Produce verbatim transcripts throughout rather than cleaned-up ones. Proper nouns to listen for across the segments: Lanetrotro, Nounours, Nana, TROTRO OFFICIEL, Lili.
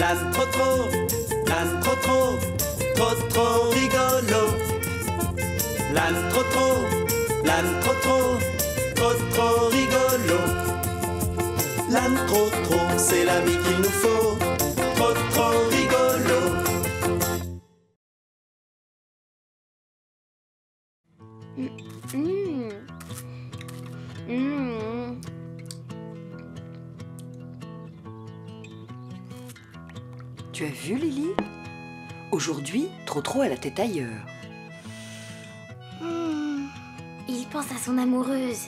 Lanetrotro, Lanetrotro, trop trop rigolo. Lanetrotro, Lanetrotro, trop trop rigolo. Lanetrotro, c'est l'ami qu'il nous faut, trop trop rigolo. Mmh. Mmh. Tu as vu, Lili? Aujourd'hui, Trotro a la tête ailleurs. Mmh. Il pense à son amoureuse.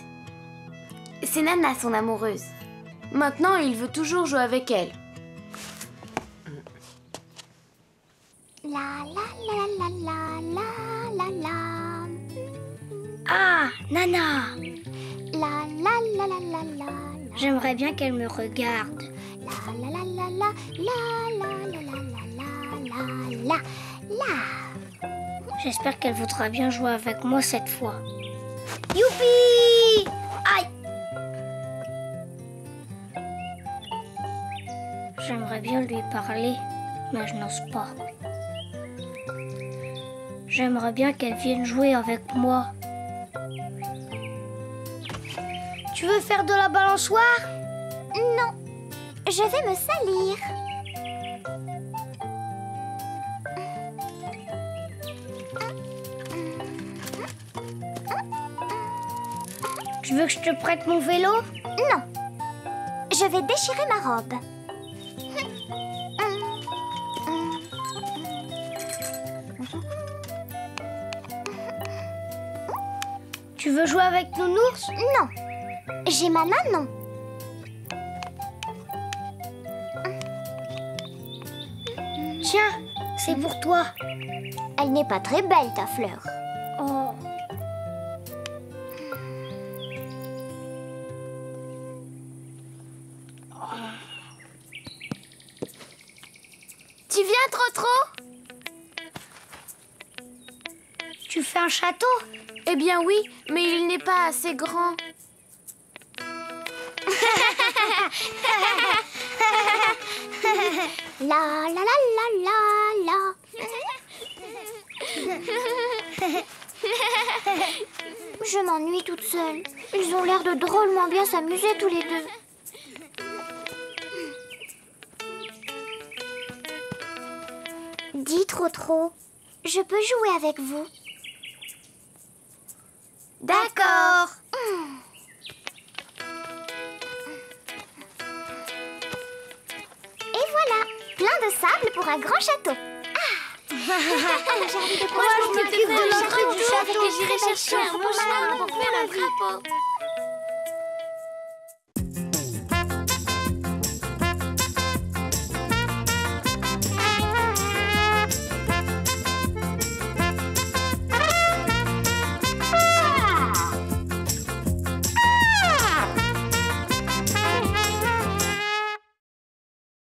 C'est Nana, son amoureuse. Maintenant, il veut toujours jouer avec elle. Mmh. La la la la la la la. Ah, Nana! La la la la la la. J'aimerais bien qu'elle me regarde. La la la la la la la la la la la. J'espère qu'elle voudra bien jouer avec moi cette fois. Youpi! Aïe! J'aimerais bien lui parler, mais je n'ose pas. J'aimerais bien qu'elle vienne jouer avec moi. Tu veux faire de la balançoire? Non, je vais me salir. Tu veux que je te prête mon vélo? Non, je vais déchirer ma robe. Tu veux jouer avec Nounours? Non. J'ai ma Nanon. Tiens, c'est pour toi. Elle n'est pas très belle, ta fleur. Oh. Tu viens, Trotro? Tu fais un château? Eh bien oui, mais il n'est pas assez grand. La la la la la la. Je m'ennuie toute seule. Ils ont l'air de drôlement bien s'amuser tous les deux. Dis, Trotro, je peux jouer avec vous? D'accord. Mmh. Plein de sable pour un grand château. Ah. Moi, je m'occupe de l'entrée du château. J'irai chercher un bon chemin pour faire un drapeau.